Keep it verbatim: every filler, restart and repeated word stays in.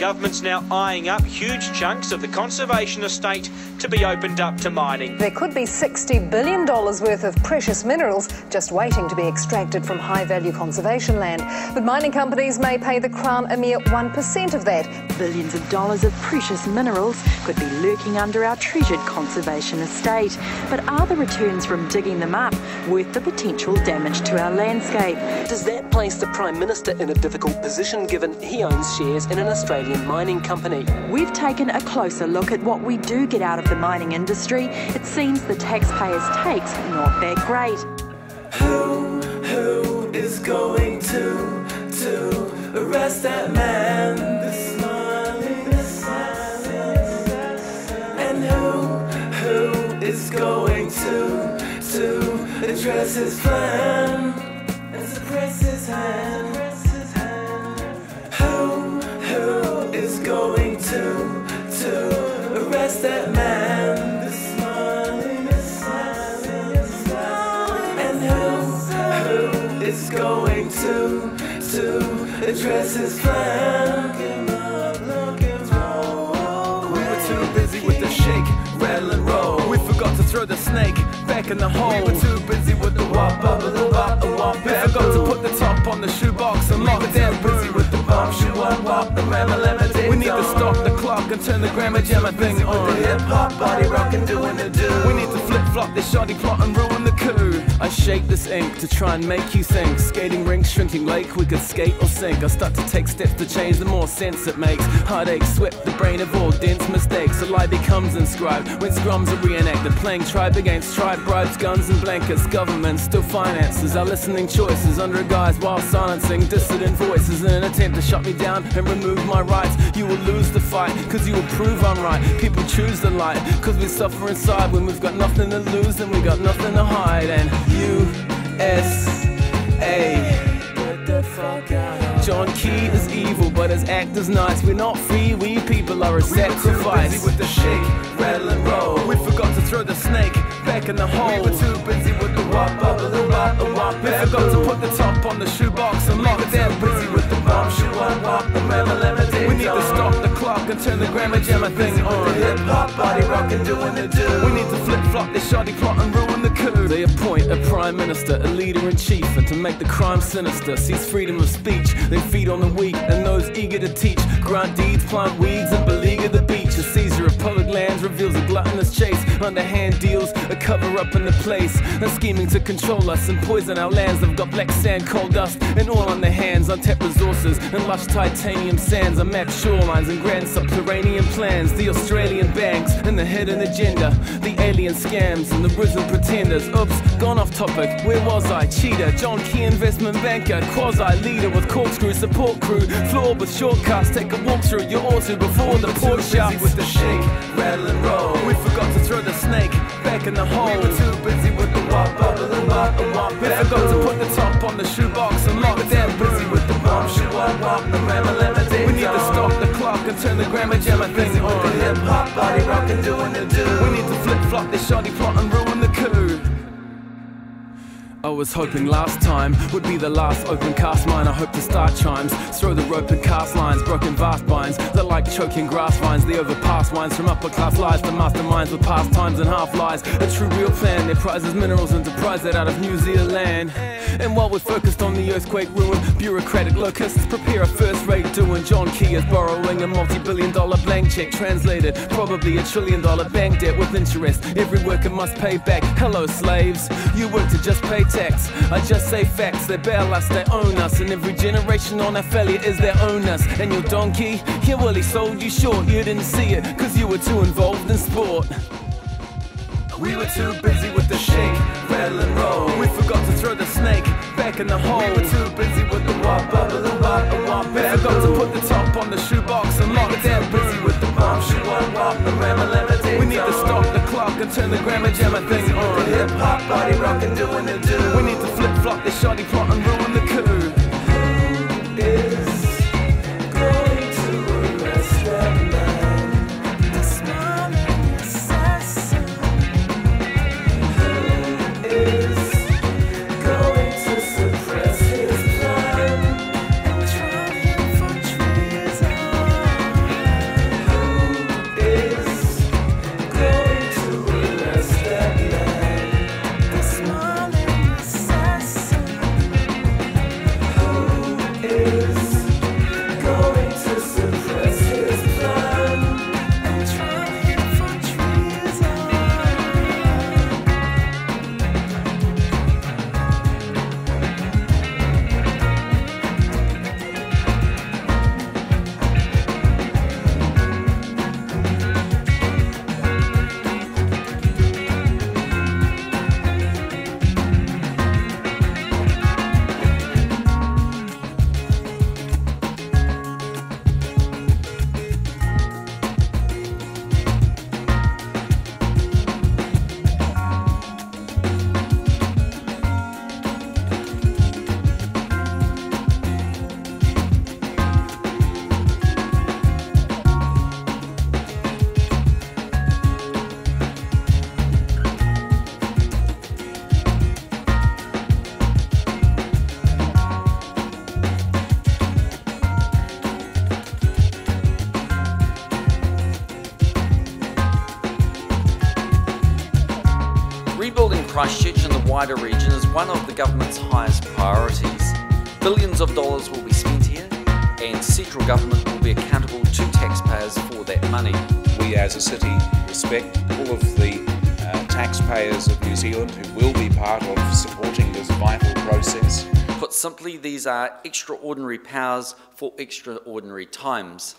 government's now eyeing up huge chunks of the conservation estate to be opened up to mining. There could be sixty billion dollars worth of precious minerals just waiting to be extracted from high-value conservation land. But mining companies may pay the Crown a mere one percent of that. Billions of dollars of precious minerals could be lurking under our treasured conservation estate. But are the returns from digging them up worth the potential damage to our landscape? Does that place the Prime Minister in a difficult position given he owns shares in an Australian mining company? We've taken a closer look at what we do get out of the mining industry. It seems the taxpayers' take's not that great. Who, who is going to, to arrest that man this morning? And who, who is going to, to address his plan and suppress his hand? Who, who is going to, to arrest that man? It's going to, to address his plan. We were too busy with the shake, rattle and roll. We forgot to throw the snake back in the hole. We were too busy with the wop, bubble, the wop, and wop. We forgot to put the top on the shoebox and lock it down. We were busy with the bomb, shoe wop, wop, the ram, lemon, ding. We need to stop the clock and turn the grammar jammer thing on. With the hip hop, body rockin', doing the do. We need to flip flop this shoddy plot and ruin the coup. I shake this ink to try and make you think. Skating rink, shrinking lake, we could skate or sink. I start to take steps to change, the more sense it makes. Heartache swept the brain of all dense mistakes. A lie becomes inscribed when scrums are reenacted. Playing tribe against tribe, bribes, guns and blankets. Government still finances our listening choices under a guise while silencing dissident voices. In an attempt to shut me down and remove my rights, you will lose the fight, cause you will prove I'm right. People choose the light, cause we suffer inside. When we've got nothing to lose, then we got nothing to hide. And U S A. John Key is evil, but his act is nice. We're not free, we people are a sacrifice. We were too busy with the shake, rattle and roll. We forgot to throw the snake back in the hole. We were too busy with the wop, bubble, the wop, the wop. We forgot to put the top on the shoebox and lock it down. We were too busy with the bomb, shoe wop, wop, the ram, lemon, ding. We need to stop the clock and turn the grammar jammer thing on. With the hip hop, body rockin', doing the do. We need to flip flop this shoddy plot and ruin the coup. They appoint a prime minister, a leader in chief, and to make the crime sinister, seize freedom of speech. They feed on the weak and those eager to teach. Grant deeds, plant weeds, and beleaguer the beach. A seizure of public lands reveals a gluttonous chase. Underhand deals, a cover up in the place. They're scheming to control us and poison our lands. They've got black sand, coal dust, and oil on their hands. Untapped resources and lush titanium sands, unmapped shorelines and grand subterranean plans. The Australian banks and the hidden agenda, the alien scams and the risen pretenders. Oops, gone off topic. Where was I? Cheater, John Key investment banker, quasi-leader with corkscrew, support crew, flawed with shortcuts. Take a walk through your auto before the pork shop. We were too busy with the shake, rattle and roll. We forgot to throw the snake back in the hole. We were too busy with the wop, bubble, the wop, the wop. We forgot to put the top on the shoebox and lock it down. We were busy with the bomb, shoe wop, wop, the ram, lemon, ding. We need to stop the clock and turn the grammar jammer thing on. With the hip hop, body rockin', doing the do. We need to flip flop this shoddy plot and ruin the coup. I was hoping last time would be the last open cast mine. I hope the star chimes throw the rope and cast lines. Broken vast binds that like choking grass vines. The overpass wines from upper class lies to masterminds with past times and half lies. A true real plan, their prizes, minerals and enterprise that out of New Zealand. And while we're focused on the earthquake ruin, bureaucratic locusts prepare a first-rate doing. John Key is borrowing a multi-billion dollar blank check, translated probably a trillion dollar bank debt with interest. Every worker must pay back. Hello slaves, you work to just pay tax. I just say facts, they bail us, they own us. And every generation on our failure is their own us. And your donkey, yeah well he sold you short. You didn't see it, cause you were too involved in sport. We were too busy with the shake, rattle and roll. We forgot to throw the snake back in the hole. We were too busy with the wop, bubble, the wop, the wop. We forgot to put the top on the shoebox and lock it down. Busy with the bomb, shoe wop, wop, the ram, lemon, ding. We need to stop the clock and turn the grammar jammer thing on. With the hip hop, body rockin', doing the do. We need to flip flop this shoddy plot and ruin the coup. Who is going to arrest them? Christchurch and the wider region is one of the government's highest priorities. Billions of dollars will be spent here, and central government will be accountable to taxpayers for that money. We as a city respect all of the uh, taxpayers of New Zealand who will be part of supporting this vital process. Put simply, these are extraordinary powers for extraordinary times.